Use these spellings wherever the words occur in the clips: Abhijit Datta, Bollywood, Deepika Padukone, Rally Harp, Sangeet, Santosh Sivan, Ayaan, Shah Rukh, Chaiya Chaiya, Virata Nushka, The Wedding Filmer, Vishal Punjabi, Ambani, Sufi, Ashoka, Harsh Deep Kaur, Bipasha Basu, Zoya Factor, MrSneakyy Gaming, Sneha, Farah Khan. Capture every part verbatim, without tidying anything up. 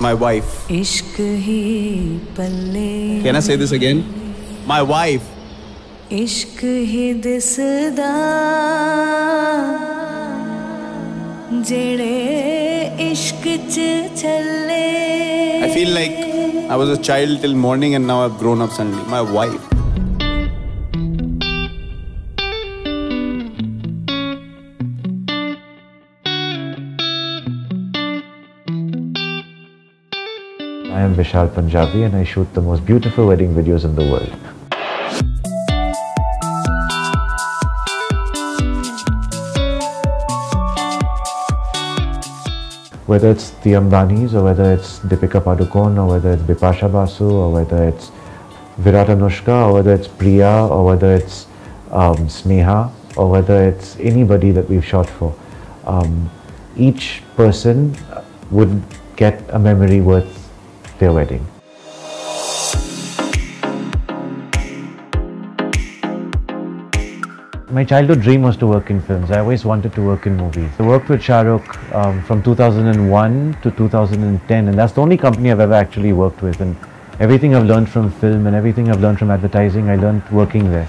My wife. Can I say this again? My wife. I feel like I was a child till morning and now I've grown up suddenly. My wife. I am Vishal Punjabi and I shoot the most beautiful wedding videos in the world. Whether it's the Ambanis or whether it's Deepika Padukone or whether it's Bipasha Basu or whether it's Virata Nushka or whether it's Priya or whether it's um, Sneha or whether it's anybody that we've shot for, um, each person would get a memory worth their wedding. My childhood dream was to work in films. I always wanted to work in movies. I worked with Shah Rukh um, from two thousand one to two thousand ten, and that's the only company I've ever actually worked with, and everything I've learned from film and everything I've learned from advertising, I learned working there.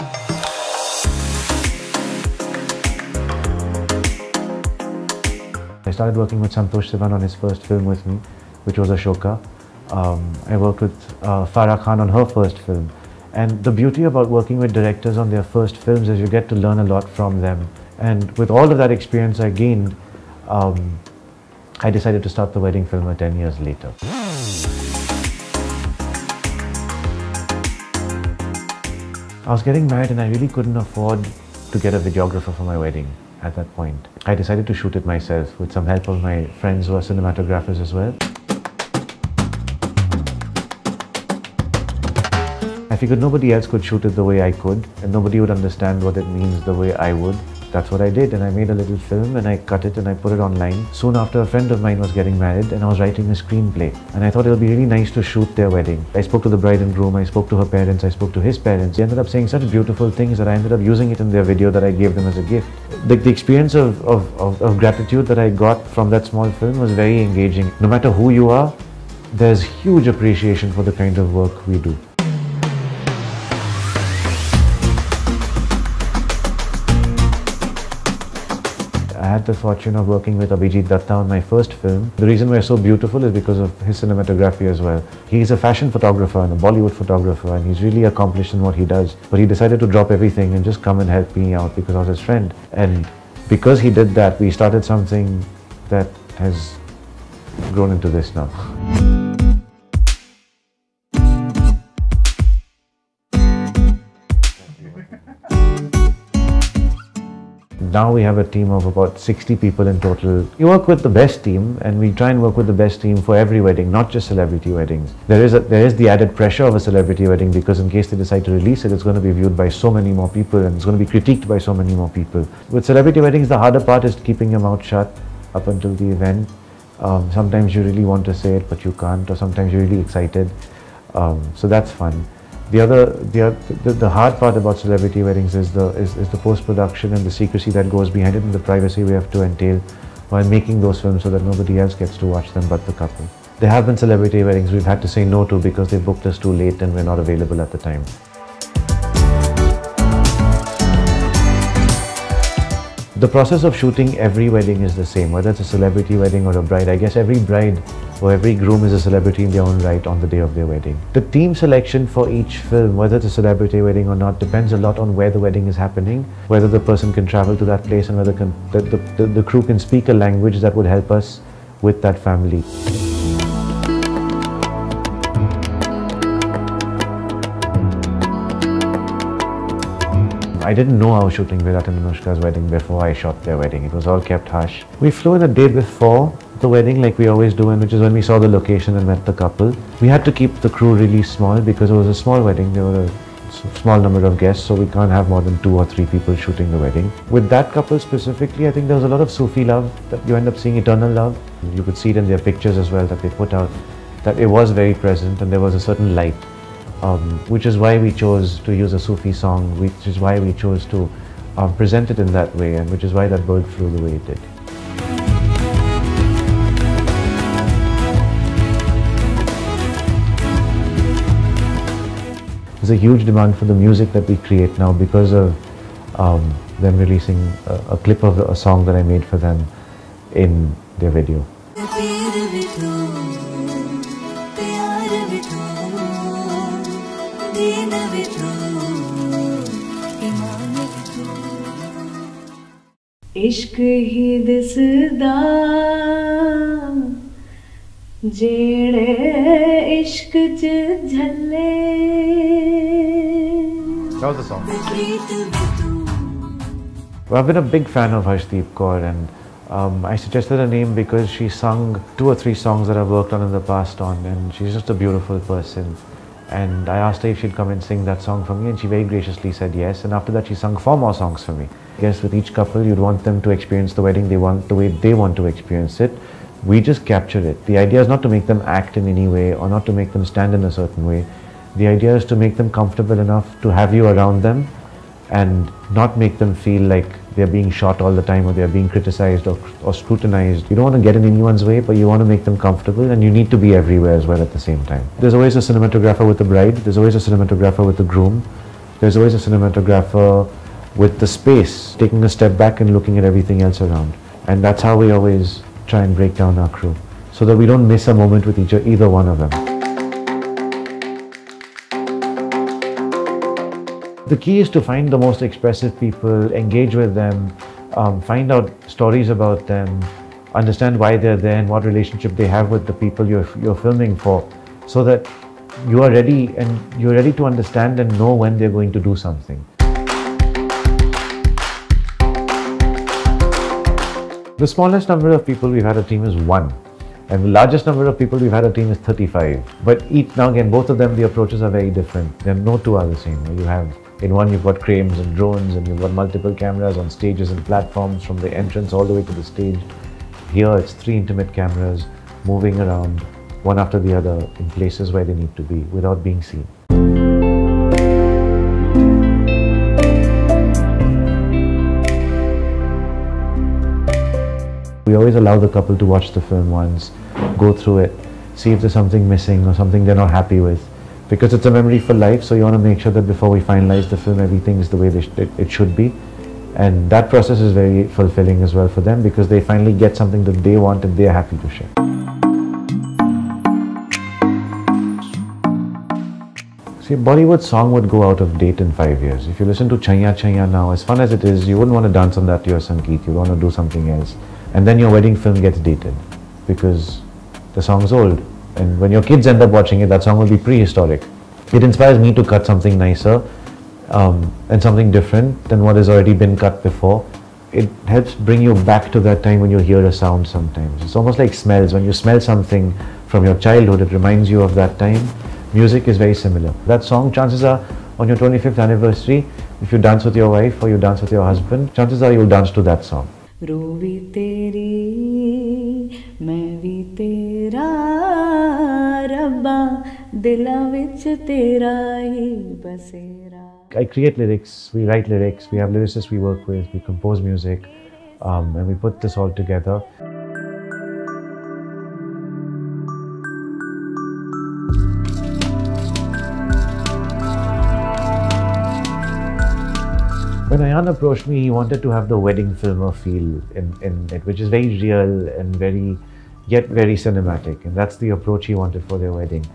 I started working with Santosh Sivan on his first film with me, which was Ashoka. Um, I worked with uh, Farah Khan on her first film, and the beauty about working with directors on their first films is you get to learn a lot from them, and with all of that experience I gained, um, I decided to start the wedding filmer ten years later. I was getting married and I really couldn't afford to get a videographer for my wedding at that point. I decided to shoot it myself with some help of my friends who are cinematographers as well. I figured nobody else could shoot it the way I could, and nobody would understand what it means the way I would. That's what I did, and I made a little film and I cut it and I put it online. Soon after, a friend of mine was getting married and I was writing a screenplay, and I thought it would be really nice to shoot their wedding. I spoke to the bride and groom, I spoke to her parents, I spoke to his parents. They ended up saying such beautiful things that I ended up using it in their video that I gave them as a gift. The, the experience of, of, of, of gratitude that I got from that small film was very engaging. No matter who you are, there's huge appreciation for the kind of work we do. I had the fortune of working with Abhijit Datta on my first film. The reason we're so beautiful is because of his cinematography as well. He's a fashion photographer and a Bollywood photographer, and he's really accomplished in what he does. But he decided to drop everything and just come and help me out because I was his friend. And because he did that, we started something that has grown into this now. Now we have a team of about sixty people in total. We work with the best team, and we try and work with the best team for every wedding, not just celebrity weddings. There is, a, there is the added pressure of a celebrity wedding, because in case they decide to release it, it's going to be viewed by so many more people and it's going to be critiqued by so many more people. With celebrity weddings, the harder part is keeping your mouth shut up until the event. Um, sometimes you really want to say it, but you can't, or sometimes you're really excited. Um, so that's fun. The other, the, the, the hard part about celebrity weddings is the, is, is the post-production and the secrecy that goes behind it and the privacy we have to entail while making those films so that nobody else gets to watch them but the couple. There have been celebrity weddings we've had to say no to because they booked us too late and we're not available at the time. The process of shooting every wedding is the same, whether it's a celebrity wedding or a bride. I guess every bride or every groom is a celebrity in their own right on the day of their wedding. The team selection for each film, whether it's a celebrity wedding or not, depends a lot on where the wedding is happening, whether the person can travel to that place, and whether can, the, the, the, the crew can speak a language that would help us with that family. I didn't know I was shooting Virata Nushka's wedding before I shot their wedding. It was all kept hush. We flew in a day before the wedding, like we always do, and which is when we saw the location and met the couple. We had to keep the crew really small because it was a small wedding. There were a small number of guests, so we can't have more than two or three people shooting the wedding. With that couple specifically, I think there was a lot of Sufi love that you end up seeing, eternal love. You could see it in their pictures as well that they put out, that it was very present and there was a certain light. Um, which is why we chose to use a Sufi song, which is why we chose to um, present it in that way, and which is why that bird flew the way it did. there's a huge demand for the music that we create now because of um, them releasing a, a clip of a song that I made for them in their video. इश्क ही दिसदा जेड़े इश्क च झल्ले That was the song. Well, I've been a big fan of Harsh Deep Kaur, and um, I suggested her name because she sung two or three songs that I've worked on in the past on, and she's just a beautiful person. And I asked her if she'd come and sing that song for me, and she very graciously said yes, and after that she sung four more songs for me. I guess with each couple you'd want them to experience the wedding they want the way they want to experience it. We just capture it. The idea is not to make them act in any way or not to make them stand in a certain way. The idea is to make them comfortable enough to have you around them and not make them feel like they're being shot all the time or they're being criticized or, or scrutinized. You don't want to get in anyone's way, but you want to make them comfortable, and you need to be everywhere as well at the same time. There's always a cinematographer with the bride, there's always a cinematographer with the groom, there's always a cinematographer with the space, taking a step back and looking at everything else around. And that's how we always try and break down our crew, so that we don't miss a moment with each, either one of them. The key is to find the most expressive people, engage with them, um, find out stories about them, understand why they're there and what relationship they have with the people you're, you're filming for, so that you are ready and you're ready to understand and know when they're going to do something. The smallest number of people we've had a team is one. And the largest number of people we've had a team is thirty-five. But each, now again, both of them, the approaches are very different. Then no two are the same. You have, in one you've got cranes and drones, and you've got multiple cameras on stages and platforms from the entrance all the way to the stage. Here it's three intimate cameras moving around, one after the other, in places where they need to be without being seen. We always allow the couple to watch the film once, go through it, see if there's something missing or something they're not happy with. Because it's a memory for life, so you want to make sure that before we finalize the film, everything is the way they sh it, it should be. And that process is very fulfilling as well for them, because they finally get something that they want and they're happy to share. See, a Bollywood song would go out of date in five years. If you listen to Chaiya Chaiya now, as fun as it is, you wouldn't want to dance on that to your Sangeet, you'd want to do something else. And then your wedding film gets dated because the song's old, and when your kids end up watching it, that song will be prehistoric. It inspires me to cut something nicer um, and something different than what has already been cut before. It helps bring you back to that time when you hear a sound sometimes. It's almost like smells. When you smell something from your childhood, it reminds you of that time. Music is very similar. That song, chances are, on your twenty-fifth anniversary, if you dance with your wife or you dance with your husband, chances are you'll dance to that song. रो भी तेरी मैं भी तेरा रब्बा दिल विच तेरा ही बसेरा. I create lyrics, we write lyrics, we have lyricists we work with, we compose music, um, and we put this all together. When Ayaan approached me, he wanted to have the wedding filmer feel in, in it, which is very real and very, yet very cinematic. And that's the approach he wanted for their wedding.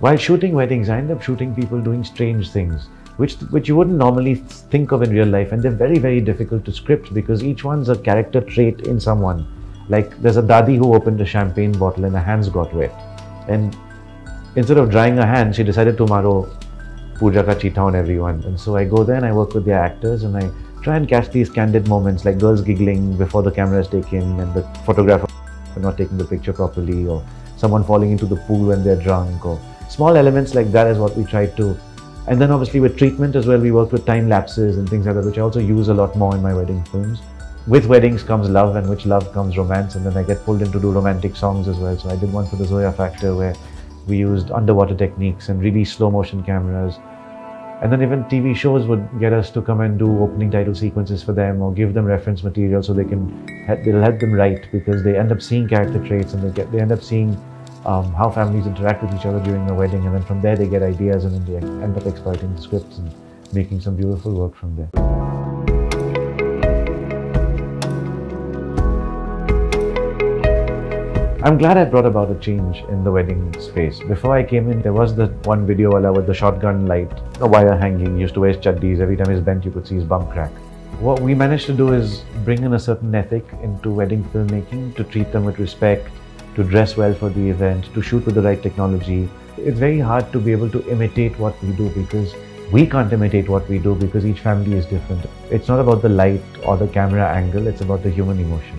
While shooting weddings, I end up shooting people doing strange things, which, which you wouldn't normally think of in real life. And they're very, very difficult to script because each one's a character trait in someone. Like there's a dadi who opened a champagne bottle and her hands got wet. And instead of drying her hands, she decided tomorrow, Pooja ka cheetah on everyone. And so I go there and I work with the actors and I try and catch these candid moments, like girls giggling before the camera is taken and the photographer not taking the picture properly, or someone falling into the pool when they're drunk, or small elements like that is what we try to. And then obviously with treatment as well, we work with time lapses and things like that, which I also use a lot more in my wedding films. With weddings comes love, and with love comes romance, and then I get pulled in to do romantic songs as well. So I did one for the Zoya Factor where we used underwater techniques and really slow motion cameras. And then even T V shows would get us to come and do opening title sequences for them or give them reference material so they can, they'll help them write, because they end up seeing character traits and they, get, they end up seeing um, how families interact with each other during a wedding, and then from there they get ideas, and then they end up exploiting the scripts and making some beautiful work from there. I'm glad I brought about a change in the wedding space. Before I came in, there was the one video wala with the shotgun light, the wire hanging, used to wear chaddis, every time he's bent you could see his bum crack. What we managed to do is bring in a certain ethic into wedding filmmaking, to treat them with respect, to dress well for the event, to shoot with the right technology. It's very hard to be able to imitate what we do, because we can't imitate what we do because each family is different. It's not about the light or the camera angle, it's about the human emotion.